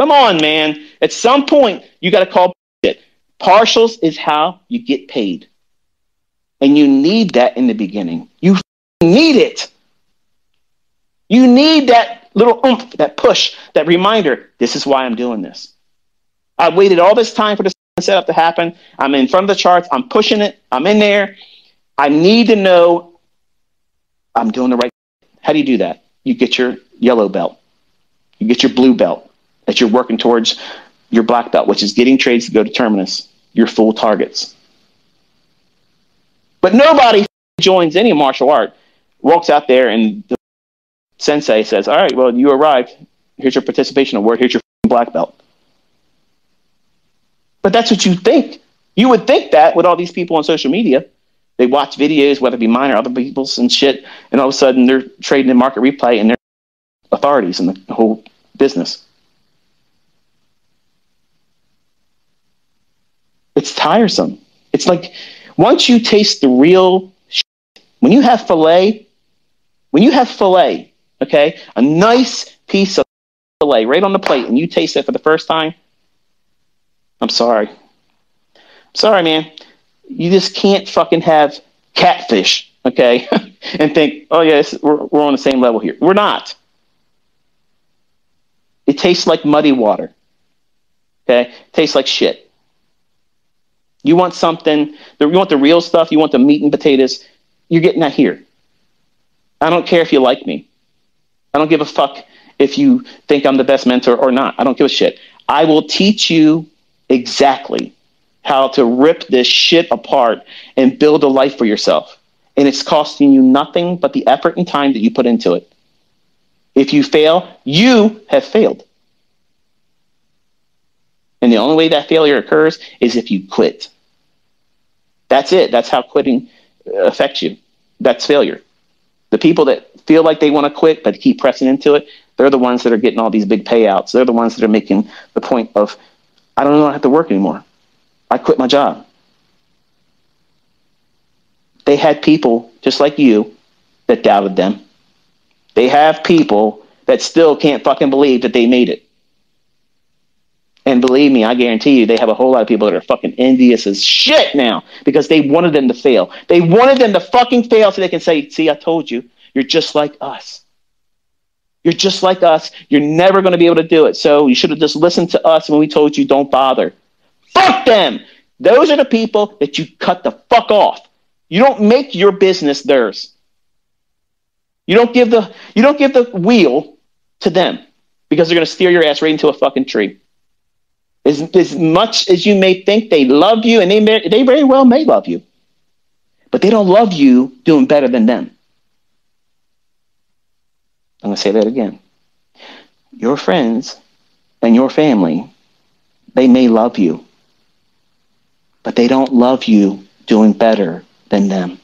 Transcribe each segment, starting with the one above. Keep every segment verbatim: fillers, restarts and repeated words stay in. Come on, man. At some point, you got to call it. Partials is how you get paid. And you need that in the beginning. You need it. You need that little oomph, that push, that reminder. This is why I'm doing this. I waited all this time for this setup to happen. I'm in front of the charts. I'm pushing it. I'm in there. I need to know I'm doing the right thing. How do you do that? You get your yellow belt. You get your blue belt that you're working towards your black belt, which is getting trades to go to terminus, your full targets. But nobody joins any martial art, walks out there, and the sensei says, all right, well, you arrived. Here's your participation award. Here's your black belt. But that's what you think. You would think that with all these people on social media. They watch videos, whether it be mine or other people's and shit, and all of a sudden they're trading in market replay and they're authorities in the whole business. It's tiresome. It's like once you taste the real shit, when you have filet, when you have filet, okay, a nice piece of filet right on the plate and you taste it for the first time, I'm sorry. I'm sorry, man. You just can't fucking have catfish, okay, and think, oh, yes, we're, we're on the same level here. We're not. It tastes like muddy water, okay? It tastes like shit. You want something, you want the real stuff, you want the meat and potatoes, you're getting that here. I don't care if you like me. I don't give a fuck if you think I'm the best mentor or not. I don't give a shit. I will teach you exactly how to rip this shit apart and build a life for yourself. And it's costing you nothing but the effort and time that you put into it. If you fail, you have failed. And the only way that failure occurs is if you quit. That's it. That's how quitting affects you. That's failure. The people that feel like they want to quit but keep pressing into it, they're the ones that are getting all these big payouts. They're the ones that are making the point of, I don't know, I have to work anymore. I quit my job. They had people just like you that doubted them. They have people that still can't fucking believe that they made it. And believe me, I guarantee you, they have a whole lot of people that are fucking envious as shit now because they wanted them to fail. They wanted them to fucking fail so they can say, see, I told you, you're just like us. You're just like us. You're never going to be able to do it. So you should have just listened to us when we told you don't bother. Fuck them. Those are the people that you cut the fuck off. You don't make your business theirs. You don't give the, you don't give the wheel to them because they're going to steer your ass right into a fucking tree. As, as much as you may think they love you, and they, may, they very well may love you, but they don't love you doing better than them. I'm going to say that again. Your friends and your family, they may love you, but they don't love you doing better than them.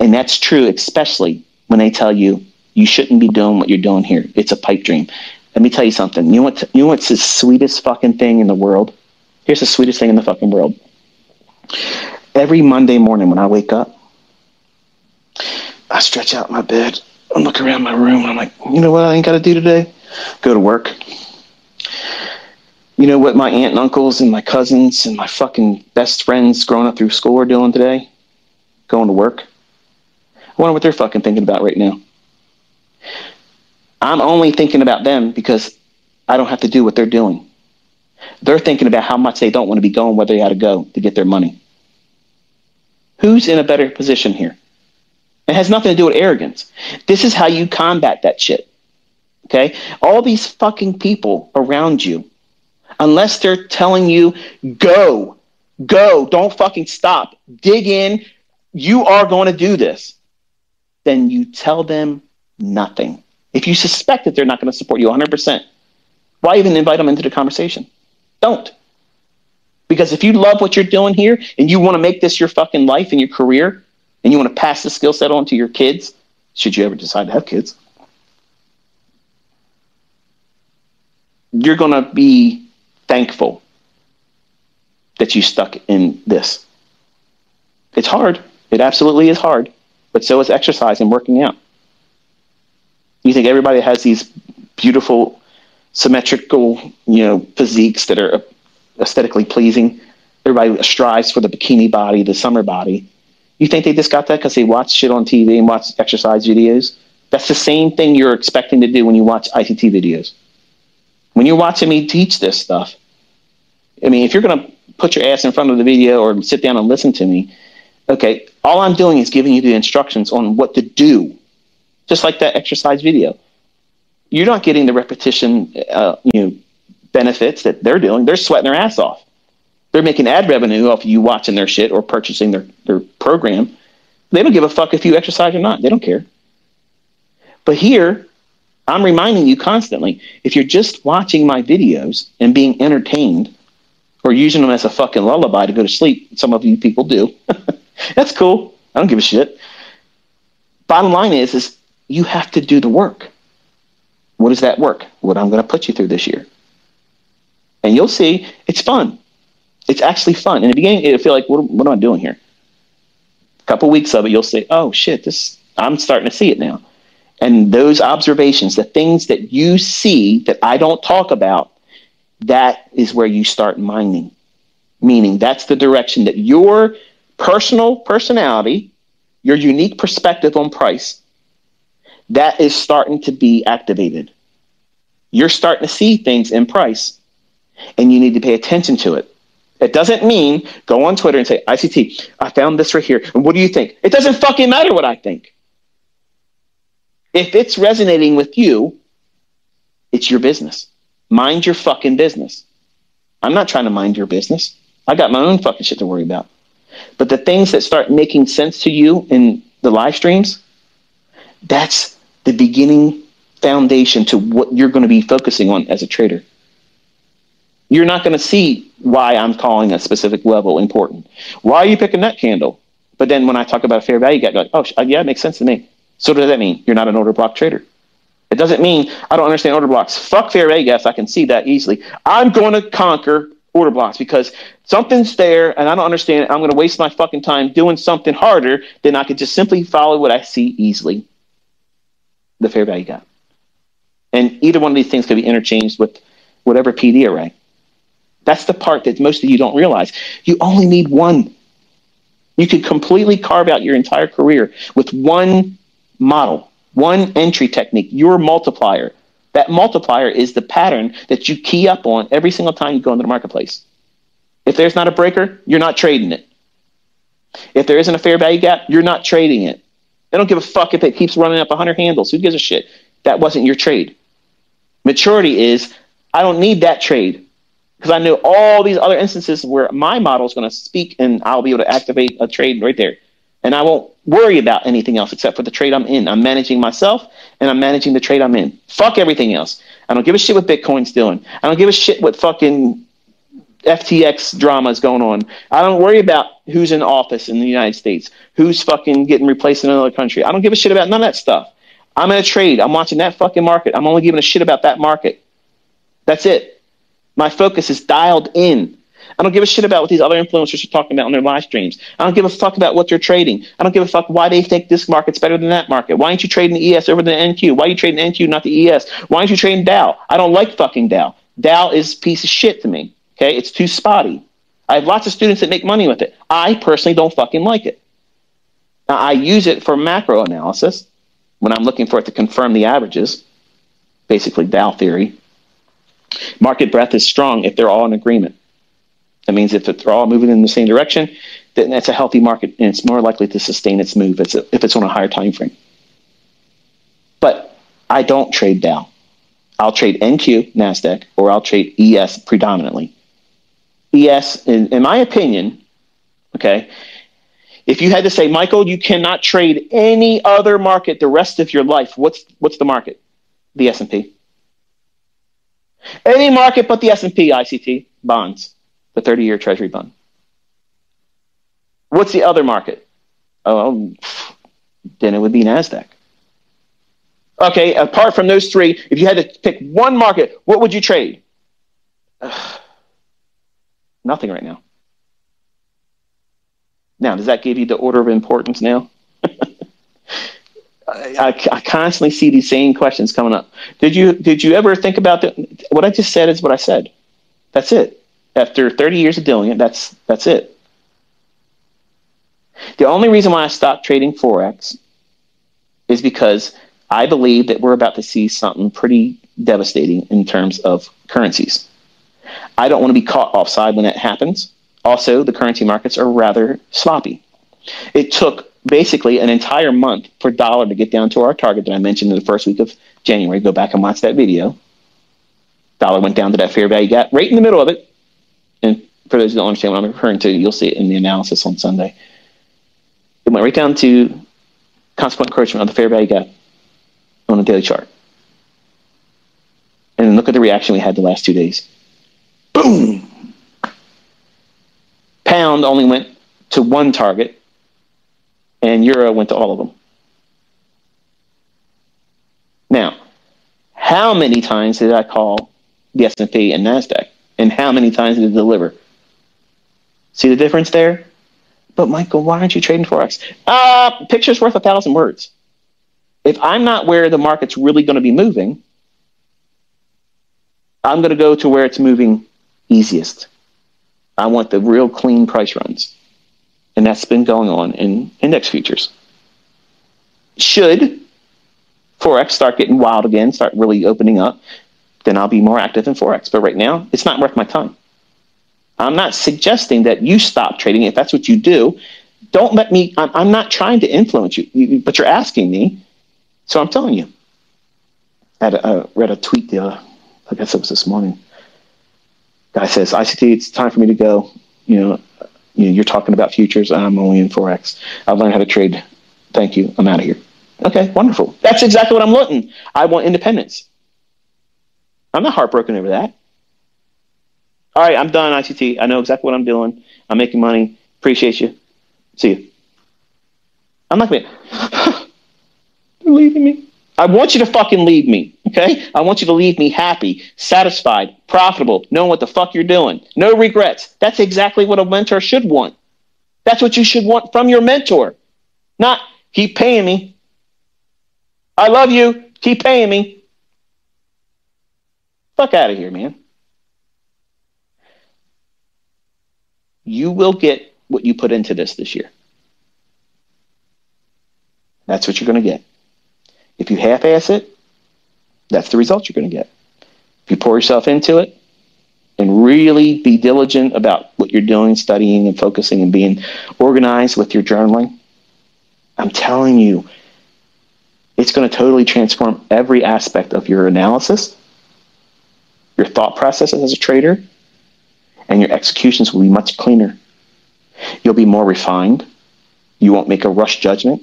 And that's true, especially when they tell you, you shouldn't be doing what you're doing here. It's a pipe dream. Let me tell you something. You want to, you want the sweetest fucking thing in the world? Here's the sweetest thing in the fucking world. Every Monday morning when I wake up, I stretch out my bed and look around my room. And I'm like, you know what I ain't got to do today? Go to work. You know what my aunt and uncles and my cousins and my fucking best friends growing up through school are doing today? Going to work. I wonder what they're fucking thinking about right now. I'm only thinking about them because I don't have to do what they're doing. They're thinking about how much they don't want to be going, where they had to go to get their money. Who's in a better position here? It has nothing to do with arrogance. This is how you combat that shit. Okay? All these fucking people around you, unless they're telling you, go, go, don't fucking stop, dig in, you are going to do this, then you tell them nothing. If you suspect that they're not going to support you one hundred percent, why even invite them into the conversation? Don't. Because if you love what you're doing here and you want to make this your fucking life and your career and you want to pass the skill set on to your kids, should you ever decide to have kids, you're going to be thankful that you stuck in this. It's hard. It absolutely is hard, but so is exercise and working out. You think everybody has these beautiful symmetrical, you know, physiques that are aesthetically pleasing. Everybody strives for the bikini body, the summer body. You think they just got that because they watch shit on T V and watch exercise videos? That's the same thing you're expecting to do when you watch I C T videos. When you're watching me teach this stuff, I mean, if you're going to put your ass in front of the video or sit down and listen to me, okay, all I'm doing is giving you the instructions on what to do, just like that exercise video. You're not getting the repetition uh, you know, benefits that they're doing. They're sweating their ass off. They're making ad revenue off of you watching their shit or purchasing their, their program. They don't give a fuck if you exercise or not. They don't care. But here, I'm reminding you constantly, if you're just watching my videos and being entertained or using them as a fucking lullaby to go to sleep, some of you people do, that's cool. I don't give a shit. Bottom line is, is you have to do the work. What is that work? What I'm going to put you through this year. And you'll see it's fun. It's actually fun. In the beginning, it'll feel like, what, what am I doing here? A couple weeks of it, you'll say, oh, shit, this, I'm starting to see it now. And those observations, the things that you see that I don't talk about, that is where you start mining. Meaning that's the direction that your personal personality, your unique perspective on price, that is starting to be activated. You're starting to see things in price, and you need to pay attention to it. It doesn't mean go on Twitter and say, I C T, I found this right here, and what do you think? It doesn't fucking matter what I think. If it's resonating with you, it's your business. Mind your fucking business. I'm not trying to mind your business. I got my own fucking shit to worry about. But the things that start making sense to you in the live streams, that's the beginning foundation to what you're going to be focusing on as a trader. You're not going to see why I'm calling a specific level important. Why are you picking that candle? But then when I talk about fair value, you got to go, oh, yeah, it makes sense to me. So what does that mean? You're not an order block trader. It doesn't mean I don't understand order blocks. Fuck fair value, guys. I can see that easily. I'm going to conquer order blocks because something's there and I don't understand it. I'm going to waste my fucking time doing something harder than I could just simply follow what I see easily. The fair value gap. And either one of these things could be interchanged with whatever P D array. That's the part that most of you don't realize. You only need one. You could completely carve out your entire career with one model, one entry technique, your multiplier. That multiplier is the pattern that you key up on every single time you go into the marketplace. If there's not a breaker, you're not trading it. If there isn't a fair value gap, you're not trading it. They don't give a fuck if it keeps running up one hundred handles. Who gives a shit? That wasn't your trade. Maturity is, I don't need that trade because I know all these other instances where my model is going to speak and I'll be able to activate a trade right there. And I won't worry about anything else except for the trade I'm in. I'm managing myself and I'm managing the trade I'm in. Fuck everything else. I don't give a shit what Bitcoin's doing. I don't give a shit what fucking F T X drama is going on. I don't worry about who's in office in the United States, who's fucking getting replaced in another country. I don't give a shit about none of that stuff. I'm in a trade. I'm watching that fucking market. I'm only giving a shit about that market. That's it. My focus is dialed in. I don't give a shit about what these other influencers are talking about on their live streams. I don't give a fuck about what they're trading. I don't give a fuck why they think this market's better than that market. Why aren't you trading the E S over the N Q? Why are you trading N Q, not the E S? Why aren't you trading Dow? I don't like fucking Dow. Dow is a piece of shit to me. Okay, it's too spotty. I have lots of students that make money with it. I personally don't fucking like it. Now, I use it for macro analysis when I'm looking for it to confirm the averages, basically Dow theory. Market breadth is strong if they're all in agreement. That means if they're all moving in the same direction, then that's a healthy market and it's more likely to sustain its move if it's on a higher time frame. But I don't trade Dow. I'll trade N Q, NASDAQ, or I'll trade E S predominantly. E S, in, in my opinion, okay, if you had to say, Michael, you cannot trade any other market the rest of your life, what's, what's the market? The S and P. Any market but the S and P, I C T, bonds, the thirty-year treasury bond. What's the other market? Oh, then it would be NASDAQ. Okay, apart from those three, if you had to pick one market, what would you trade? Ugh. Nothing right now. Now, does that give you the order of importance now? I, I constantly see these same questions coming up. Did you did you ever think about that? What I just said is what I said. That's it. After thirty years of doing it, that's that's it. The only reason why I stopped trading Forex is because I believe that we're about to see something pretty devastating in terms of currencies. I don't want to be caught offside when that happens. Also, the currency markets are rather sloppy. It took basically an entire month for dollar to get down to our target that I mentioned in the first week of January. Go back and watch that video. Dollar went down to that fair value gap right in the middle of it. And for those who don't understand what I'm referring to, you'll see it in the analysis on Sunday. It went right down to consequent encroachment of the fair value gap on a daily chart. And look at the reaction we had the last two days. Boom! Pound only went to one target, and euro went to all of them. Now, how many times did I call the S and P and NASDAQ? And how many times did it deliver? See the difference there? But Michael, why aren't you trading Forex? Uh, picture's worth a thousand words. If I'm not where the market's really going to be moving, I'm going to go to where it's moving easiest. I want the real clean price runs. And that's been going on in index futures. Should Forex start getting wild again, start really opening up, then I'll be more active in Forex. But right now, it's not worth my time. I'm not suggesting that you stop trading. If that's what you do, don't let me, I'm, I'm not trying to influence you, you, but you're asking me, so I'm telling you. I, a, I read a tweet, the, uh, I guess it was this morning. Guy says, I C T, it's time for me to go. You know, you know, you're talking about futures. I'm only in Forex. I've learned how to trade. Thank you. I'm out of here. Okay, wonderful. That's exactly what I'm looking. I want independence. I'm not heartbroken over that. All right, I'm done, I C T. I know exactly what I'm doing. I'm making money. Appreciate you. See you. I'm not going to. They're leaving me. I want you to fucking leave me, okay? I want you to leave me happy, satisfied, profitable, knowing what the fuck you're doing. No regrets. That's exactly what a mentor should want. That's what you should want from your mentor. Not, keep paying me. I love you. Keep paying me. Fuck out of here, man. You will get what you put into this this year. That's what you're going to get. If you half-ass it, that's the result you're going to get. If you pour yourself into it and really be diligent about what you're doing, studying and focusing and being organized with your journaling, I'm telling you, it's going to totally transform every aspect of your analysis, your thought processes as a trader, and your executions will be much cleaner. You'll be more refined. You won't make a rush judgment.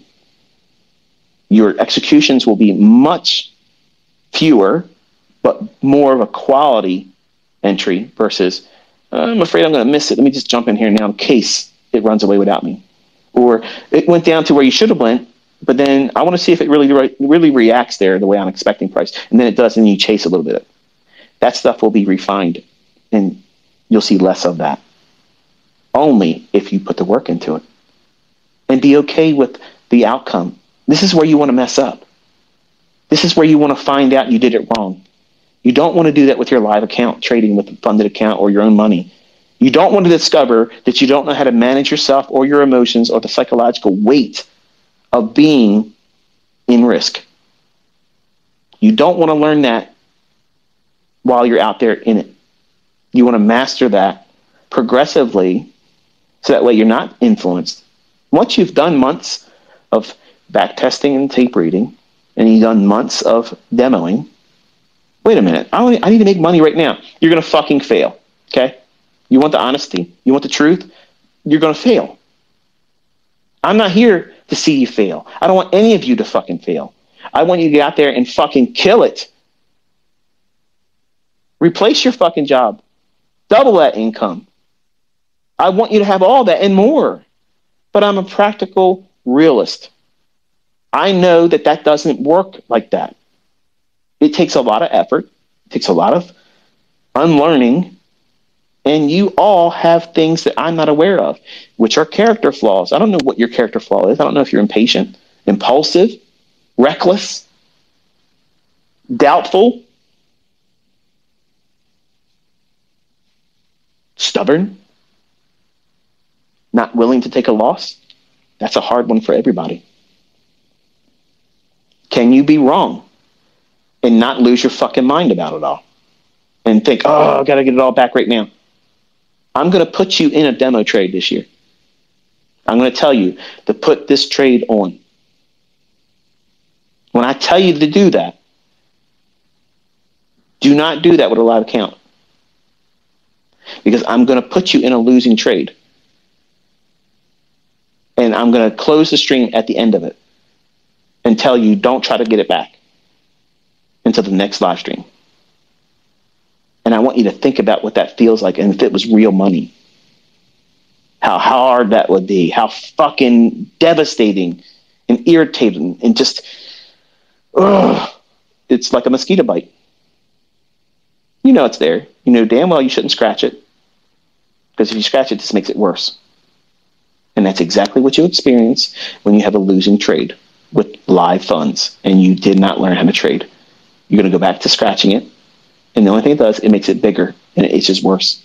Your executions will be much fewer, but more of a quality entry versus, I'm afraid I'm going to miss it. Let me just jump in here now in case it runs away without me. Or it went down to where you should have went, but then I want to see if it really, really reacts there the way I'm expecting price. And then it does, and you chase a little bit. That stuff will be refined, and you'll see less of that. Only if you put the work into it. And be okay with the outcome. This is where you want to mess up. This is where you want to find out you did it wrong. You don't want to do that with your live account, trading with a funded account or your own money. You don't want to discover that you don't know how to manage yourself or your emotions or the psychological weight of being in risk. You don't want to learn that while you're out there in it. You want to master that progressively so that way you're not influenced. Once you've done months of back testing and tape reading, and you've done months of demoing. Wait a minute, I, only, I need to make money right now. You're going to fucking fail, okay? You want the honesty? You want the truth? You're going to fail. I'm not here to see you fail. I don't want any of you to fucking fail. I want you to get out there and fucking kill it. Replace your fucking job. Double that income. I want you to have all that and more. But I'm a practical realist. I know that that doesn't work like that. It takes a lot of effort. It takes a lot of unlearning. And you all have things that I'm not aware of, which are character flaws. I don't know what your character flaw is. I don't know if you're impatient, impulsive, reckless, doubtful, stubborn, not willing to take a loss. That's a hard one for everybody. Can you be wrong and not lose your fucking mind about it all and think, oh, I got to get it all back right now? I'm going to put you in a demo trade this year. I'm going to tell you to put this trade on. When I tell you to do that, do not do that with a live account, because I'm going to put you in a losing trade. And I'm going to close the stream at the end of it and tell you don't try to get it back until the next live stream. And I want you to think about what that feels like, and if it was real money, how hard that would be, how fucking devastating and irritating and just, ugh, it's like a mosquito bite. You know it's there. You know damn well you shouldn't scratch it, because if you scratch it, it just makes it worse. And that's exactly what you experience when you have a losing trade with live funds and you did not learn how to trade. You're going to go back to scratching it. And the only thing it does, it makes it bigger and it's just worse.